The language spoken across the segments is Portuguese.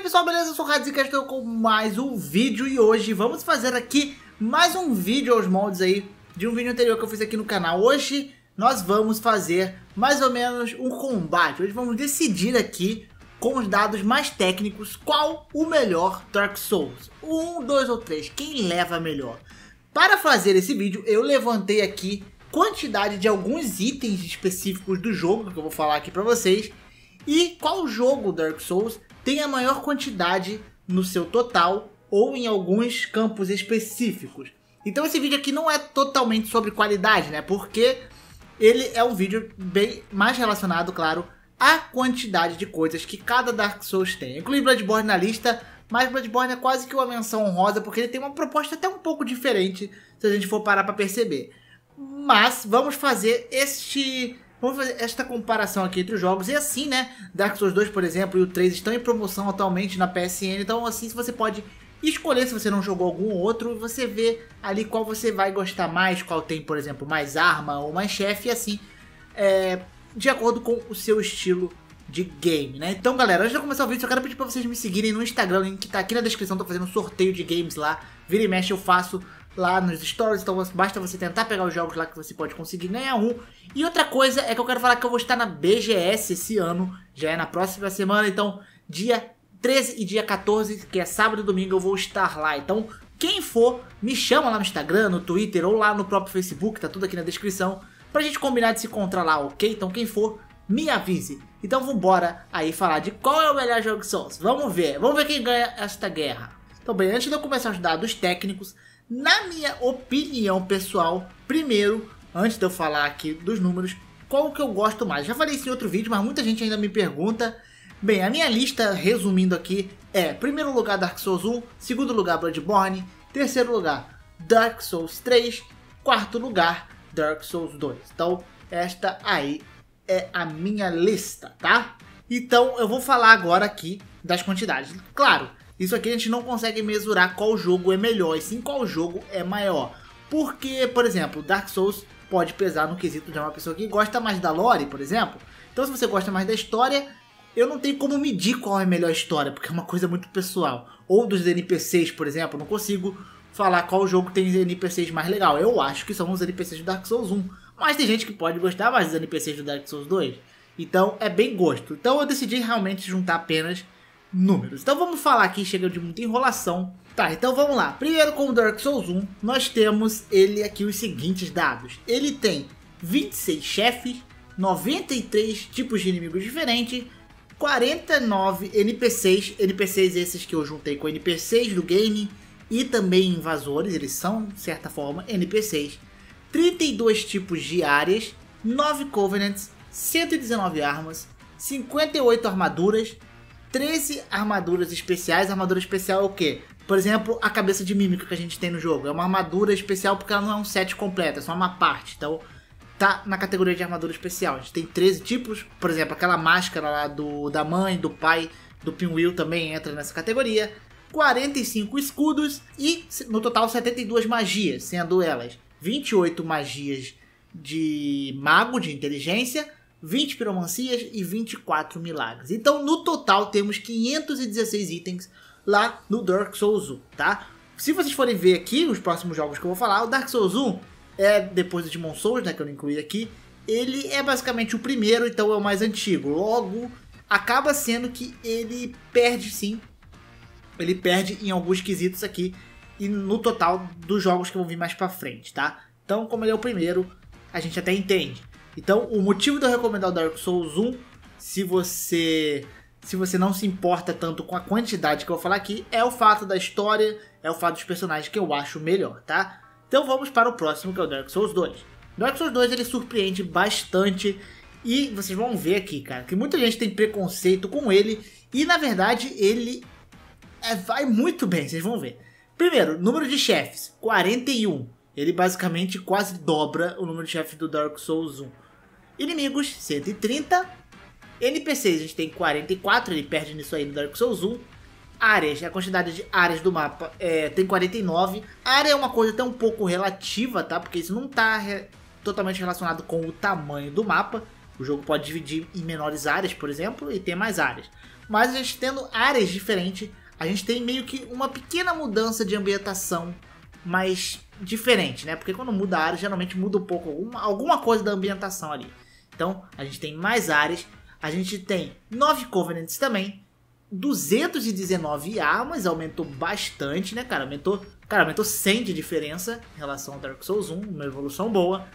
aí pessoal, beleza? Eu sou o Radzy, que estou com mais um vídeo e hoje vamos fazer aqui mais um vídeo aos moldes aí de um vídeo anterior que eu fiz aqui no canal. Hoje nós vamos fazer mais ou menos um combate. Hoje vamos decidir aqui com os dados mais técnicos qual o melhor Dark Souls, 1, 2 ou 3, quem leva melhor. Para fazer esse vídeo eu levantei aqui quantidade de alguns itens específicos do jogo que eu vou falar aqui para vocês. E qual jogo Dark Souls tem a maior quantidade no seu total ou em alguns campos específicos. Então esse vídeo aqui não é totalmente sobre qualidade, né? Porque ele é um vídeo bem mais relacionado, claro, à quantidade de coisas que cada Dark Souls tem. Eu incluí Bloodborne na lista, mas Bloodborne é quase que uma menção honrosa porque ele tem uma proposta até um pouco diferente, se a gente for parar para perceber. Mas vamos fazer Vamos fazer esta comparação aqui entre os jogos. E assim, né, Dark Souls 2, por exemplo, e o 3 estão em promoção atualmente na PSN. Então assim, você pode escolher, se você não jogou algum outro, você vê ali qual você vai gostar mais, qual tem, por exemplo, mais arma ou mais chefe, e assim, de acordo com o seu estilo de game, né? Então galera, antes de começar o vídeo, eu quero pedir pra vocês me seguirem no Instagram, o link tá aqui na descrição. Tô fazendo um sorteio de games lá, vira e mexe eu faço lá nos stories, então basta você tentar pegar os jogos lá que você pode conseguir ganhar um. E outra coisa é que eu quero falar que eu vou estar na BGS esse ano, já é na próxima semana, então dia 13 e dia 14, que é sábado e domingo, eu vou estar lá. Então quem for, me chama lá no Instagram, no Twitter ou lá no próprio Facebook, tá tudo aqui na descrição, pra gente combinar de se encontrar lá, ok? Então quem for, me avise. Então vambora aí falar de qual é o melhor jogo de Souls, vamos ver quem ganha esta guerra. Então bem, antes de eu começar os dados técnicos, na minha opinião pessoal, primeiro, antes de eu falar aqui dos números, qual que eu gosto mais? Já falei isso em outro vídeo, mas muita gente ainda me pergunta. Bem, a minha lista, resumindo aqui, é: primeiro lugar Dark Souls 1, segundo lugar Bloodborne, terceiro lugar Dark Souls 3, quarto lugar Dark Souls 2. Então, esta aí é a minha lista, tá? Então, eu vou falar agora aqui das quantidades. Claro, isso aqui a gente não consegue mensurar qual jogo é melhor, e sim qual jogo é maior. Porque, por exemplo, Dark Souls pode pesar no quesito de uma pessoa que gosta mais da lore, por exemplo. Então se você gosta mais da história, eu não tenho como medir qual é a melhor história, porque é uma coisa muito pessoal. Ou dos NPCs, por exemplo, eu não consigo falar qual jogo tem os NPCs mais legal. Eu acho que são os NPCs do Dark Souls 1, mas tem gente que pode gostar mais dos NPCs do Dark Souls 2. Então é bem gosto. Então eu decidi realmente juntar apenas números. Então vamos falar aqui, chega de muita enrolação. Tá, então vamos lá. Primeiro, com o Dark Souls 1, nós temos ele aqui os seguintes dados. Ele tem 26 chefes, 93 tipos de inimigos diferentes, 49 NPCs. NPCs esses que eu juntei com NPCs do game e também invasores, eles são, de certa forma, NPCs. 32 tipos de áreas, 9 Covenants, 119 armas, 58 armaduras, 13 armaduras especiais. Armadura especial é o quê? Por exemplo, a cabeça de mímica que a gente tem no jogo é uma armadura especial porque ela não é um set completo, é só uma parte. Então tá na categoria de armadura especial. A gente tem 13 tipos. Por exemplo, aquela máscara lá da mãe, do pai, do Pinwheel também entra nessa categoria. 45 escudos e no total 72 magias, sendo elas 28 magias de mago, de inteligência, 20 piromancias e 24 milagres. Então no total temos 516 itens lá no Dark Souls 1, tá? Se vocês forem ver aqui os próximos jogos que eu vou falar, o Dark Souls 1 é depois do Demon Souls, né, que eu não incluí aqui. Ele é basicamente o primeiro, então é o mais antigo. Logo, acaba sendo que ele perde sim. Ele perde em alguns quesitos aqui e no total dos jogos que vão vir mais pra frente, tá? Então como ele é o primeiro, a gente até entende. Então, o motivo de eu recomendar o Dark Souls 1, se você não se importa tanto com a quantidade que eu vou falar aqui, é o fato da história, é o fato dos personagens que eu acho melhor, tá? Então vamos para o próximo, que é o Dark Souls 2. Dark Souls 2, ele surpreende bastante e vocês vão ver aqui, cara, que muita gente tem preconceito com ele e, na verdade, ele vai muito bem, vocês vão ver. Primeiro, número de chefes, 41. Ele basicamente quase dobra o número de chefes do Dark Souls 1. Inimigos, 130. NPCs, a gente tem 44, ele perde nisso aí no Dark Souls 1. Áreas, a quantidade de áreas do mapa tem 49. Área é uma coisa até um pouco relativa, tá? Porque isso não tá totalmente relacionado com o tamanho do mapa. O jogo pode dividir em menores áreas, por exemplo, e ter mais áreas. Mas a gente tendo áreas diferentes, a gente tem meio que uma pequena mudança de ambientação, mas diferente, né? Porque quando muda a área, geralmente muda um pouco alguma coisa da ambientação ali. Então, a gente tem mais áreas, a gente tem 9 Covenants também, 219 armas, aumentou bastante, né, cara? Aumentou 100 de diferença em relação ao Dark Souls 1, uma evolução boa.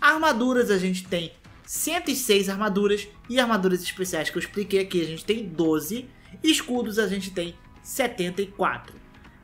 Armaduras, a gente tem 106 armaduras, e armaduras especiais que eu expliquei aqui a gente tem 12, escudos a gente tem 74,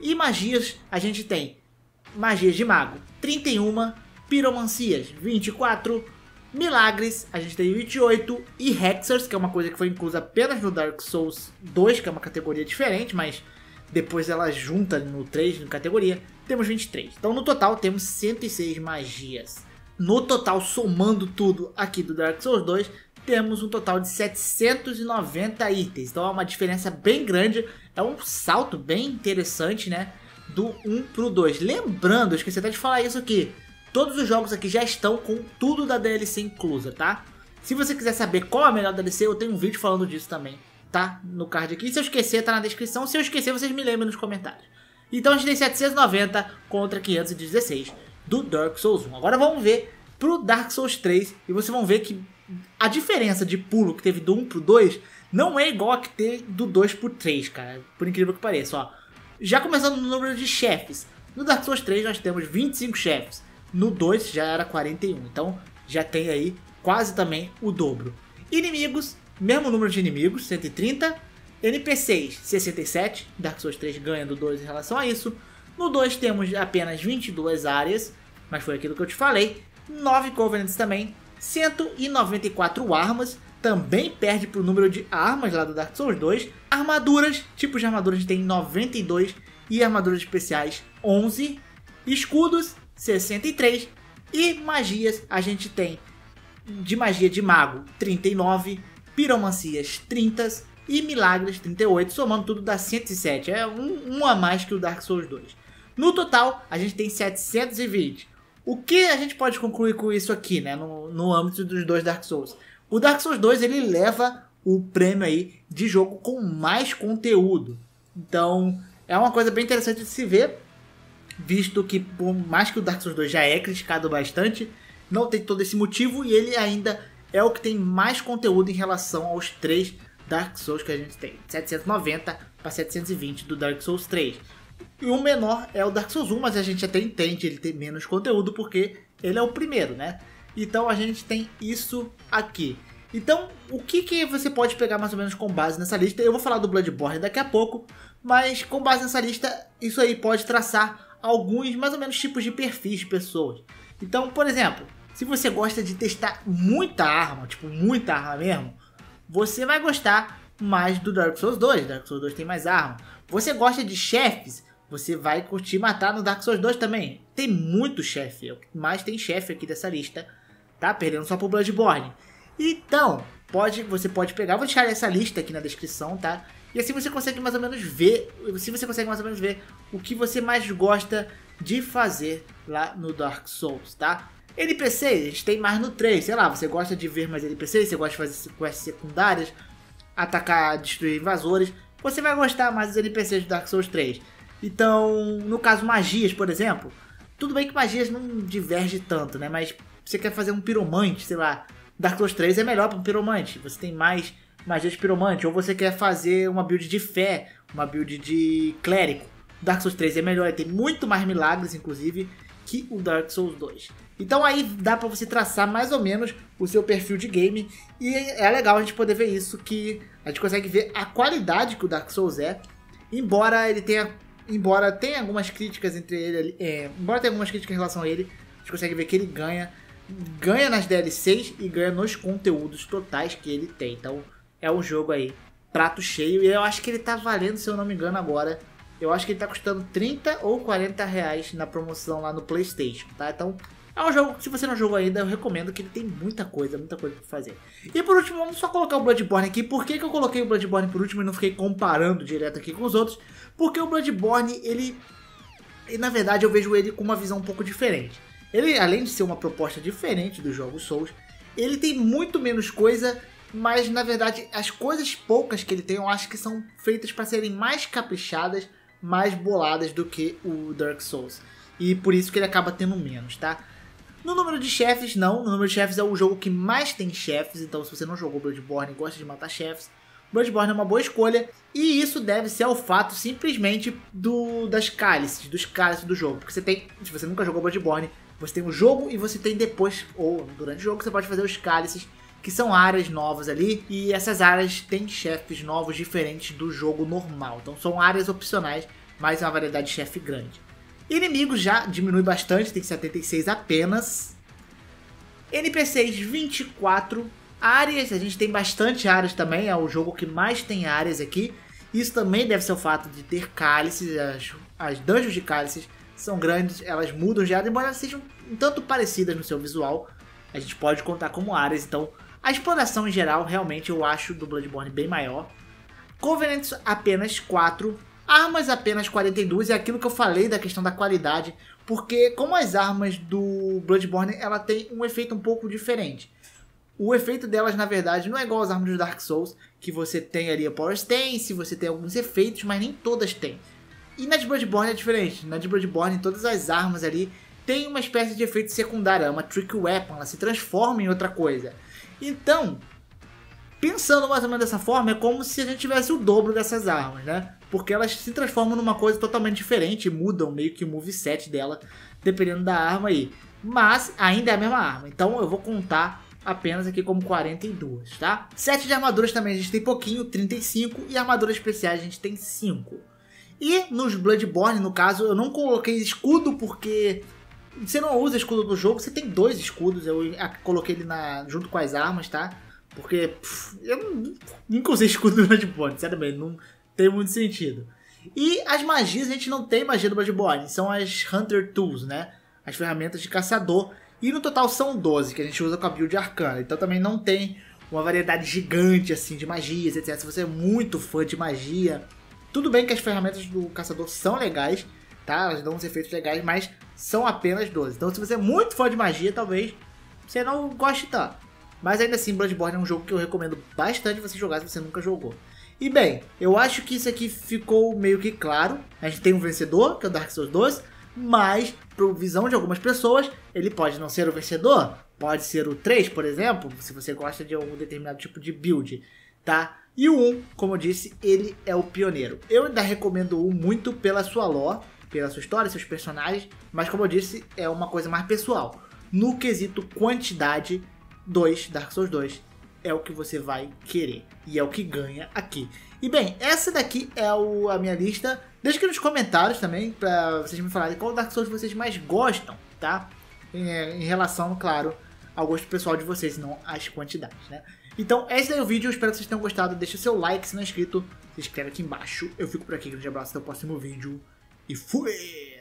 e magias a gente tem magias de mago 31, piromancias 24, milagres a gente tem 28 e hexers, que é uma coisa que foi inclusa apenas no Dark Souls 2, que é uma categoria diferente, mas depois ela junta no 3, na categoria, temos 23. Então no total temos 106 magias. No total, somando tudo aqui do Dark Souls 2, temos um total de 790 itens. Então é uma diferença bem grande, é um salto bem interessante, né? Do 1 pro 2. Lembrando, eu esqueci até de falar isso aqui, todos os jogos aqui já estão com tudo da DLC inclusa, tá? Se você quiser saber qual é a melhor DLC, eu tenho um vídeo falando disso também, tá? No card aqui, se eu esquecer tá na descrição, se eu esquecer vocês me lembrem nos comentários. Então a gente tem 790 contra 516. Do Dark Souls 1. Agora vamos ver pro Dark Souls 3. E vocês vão ver que a diferença de pulo que teve do 1 pro 2 não é igual a que teve do 2 pro 3, cara. Por incrível que pareça, ó. Já começando no número de chefes. No Dark Souls 3 nós temos 25 chefes. No 2 já era 41. Então já tem aí quase também o dobro. Inimigos, mesmo número de inimigos, 130. NPCs, 67. Dark Souls 3 ganha do 2 em relação a isso. No 2 temos apenas 22 áreas, mas foi aquilo que eu te falei. 9 Covenants também, 194 armas, também perde pro número de armas lá do Dark Souls 2. Armaduras, tipos de armaduras tem 92 e armaduras especiais 11. Escudos, 63. E magias, a gente tem de magia de mago 39, piromancias 30 e milagres 38, somando tudo dá 107, é um a mais que o Dark Souls 2. No total, a gente tem 720. O que a gente pode concluir com isso aqui, né? No âmbito dos dois Dark Souls. O Dark Souls 2, ele leva o prêmio aí de jogo com mais conteúdo. Então, é uma coisa bem interessante de se ver, visto que, por mais que o Dark Souls 2 já é criticado bastante, não tem todo esse motivo, e ele ainda é o que tem mais conteúdo em relação aos três Dark Souls que a gente tem. 790 para 720 do Dark Souls 3. E o menor é o Dark Souls 1, mas a gente até entende ele ter menos conteúdo porque ele é o primeiro, né? Então a gente tem isso aqui. Então o que você pode pegar mais ou menos com base nessa lista? Eu vou falar do Bloodborne daqui a pouco, mas com base nessa lista, isso aí pode traçar alguns mais ou menos tipos de perfis de pessoas. Então, por exemplo, se você gosta de testar muita arma, tipo muita arma mesmo, você vai gostar mais do Dark Souls 2, Dark Souls 2 tem mais arma. Você gosta de chefes, você vai curtir matar no Dark Souls 2 também. Tem muito chefe, mas tem chefe aqui dessa lista, tá? Perdendo só pro Bloodborne. Então, você pode pegar, vou deixar essa lista aqui na descrição, tá? E assim você consegue mais ou menos ver, o que você mais gosta de fazer lá no Dark Souls, tá? NPCs, a gente tem mais no 3, sei lá, você gosta de ver mais NPCs, você gosta de fazer quests secundárias, atacar, destruir invasores, você vai gostar mais dos NPCs do Dark Souls 3. Então, no caso magias, por exemplo, tudo bem que magias não diverge tanto, né, mas você quer fazer um piromante, sei lá, Dark Souls 3 é melhor para um piromante, você tem mais magias de piromante, ou você quer fazer uma build de fé, uma build de clérigo, Dark Souls 3 é melhor, tem muito mais milagres, inclusive, que o Dark Souls 2. Então aí dá pra você traçar mais ou menos o seu perfil de game. E é legal a gente poder ver isso, que a gente consegue ver a qualidade que o Dark Souls é. Embora tenha algumas críticas entre ele, embora tenha algumas críticas em relação a ele, a gente consegue ver que ele ganha nas DLCs e ganha nos conteúdos totais que ele tem. Então é um jogo aí, prato cheio. E eu acho que ele tá valendo, se eu não me engano agora, eu acho que ele tá custando 30 ou 40 reais na promoção lá no PlayStation, tá? Então é um jogo que, se você não jogou ainda, eu recomendo, que ele tem muita coisa pra fazer. E por último, vamos só colocar o Bloodborne aqui. Por que eu coloquei o Bloodborne por último e não fiquei comparando direto aqui com os outros? Porque o Bloodborne, na verdade, eu vejo ele com uma visão um pouco diferente. Ele, além de ser uma proposta diferente do jogo Souls, Ele tem muito menos coisa, mas na verdade as coisas poucas que ele tem eu acho que são feitas para serem mais caprichadas, mais boladas do que o Dark Souls. E por isso que ele acaba tendo menos, tá? No número de chefes, não. No número de chefes é o jogo que mais tem chefes. Então se você não jogou Bloodborne e gosta de matar chefes, Bloodborne é uma boa escolha. E isso deve-se ao fato simplesmente dos cálices do jogo. Porque você tem, se você nunca jogou Bloodborne, você tem o jogo e você tem depois, ou durante o jogo, você pode fazer os cálices, que são áreas novas ali. E essas áreas têm chefes novos, diferentes do jogo normal. Então são áreas opcionais, mas é uma variedade de chefe grande. Inimigos já diminui bastante, tem 76 apenas. NPCs 24. Áreas, a gente tem bastante áreas também, é o jogo que mais tem áreas aqui. Isso também deve ser o fato de ter cálices, as dungeons de cálices são grandes, elas mudam de área, embora elas sejam um tanto parecidas no seu visual. A gente pode contar como áreas, então a exploração em geral realmente eu acho do Bloodborne bem maior. Covenants apenas 4, armas apenas 42, é aquilo que eu falei da questão da qualidade, porque como as armas do Bloodborne ela tem um efeito um pouco diferente. O efeito delas, na verdade, não é igual às armas do Dark Souls, que você tem ali a Power Stance, você tem alguns efeitos, mas nem todas têm. E na de Bloodborne é diferente. Na de Bloodborne, todas as armas ali têm uma espécie de efeito secundário, é uma Trick Weapon, ela se transforma em outra coisa. Então, pensando mais ou menos dessa forma, é como se a gente tivesse o dobro dessas armas, né? Porque elas se transformam numa coisa totalmente diferente, mudam meio que o moveset dela, dependendo da arma aí. Mas ainda é a mesma arma, então eu vou contar apenas aqui como 42, tá? Sete de armaduras também a gente tem pouquinho, 35. E armaduras especiais a gente tem 5. E nos Bloodborne, no caso, eu não coloquei escudo porque você não usa escudo do jogo, você tem 2 escudos. Eu coloquei ele junto com as armas, tá? Porque eu nunca usei escudo no Bloodborne, sério mesmo, não tem muito sentido. E as magias, a gente não tem magia do Bloodborne, são as Hunter Tools, né? As ferramentas de caçador. E no total são 12 que a gente usa com a build arcana. Então também não tem uma variedade gigante assim de magias, etc. Se você é muito fã de magia, tudo bem que as ferramentas do caçador são legais, tá? Elas dão uns efeitos legais, mas são apenas 12. Então se você é muito fã de magia, talvez você não goste tanto. Mas ainda assim, Bloodborne é um jogo que eu recomendo bastante você jogar se você nunca jogou. E bem, eu acho que isso aqui ficou meio que claro. A gente tem um vencedor, que é o Dark Souls 2. Mas, para a visão de algumas pessoas, ele pode não ser o vencedor. Pode ser o 3, por exemplo, se você gosta de algum determinado tipo de build, tá? E o 1, como eu disse, ele é o pioneiro. Eu ainda recomendo o 1 muito pela sua lore, pela sua história, seus personagens. Mas, como eu disse, é uma coisa mais pessoal. No quesito quantidade, 2, Dark Souls 2, é o que você vai querer. E é o que ganha aqui. E bem, essa daqui é a minha lista. Deixa aqui nos comentários também pra vocês me falarem qual Dark Souls vocês mais gostam, tá? Em relação, claro, ao gosto pessoal de vocês, não às quantidades, né? Então, esse daí é o vídeo. Eu espero que vocês tenham gostado. Deixa o seu like se não é inscrito. Se inscreve aqui embaixo. Eu fico por aqui. Grande abraço. Até o próximo vídeo. E fui!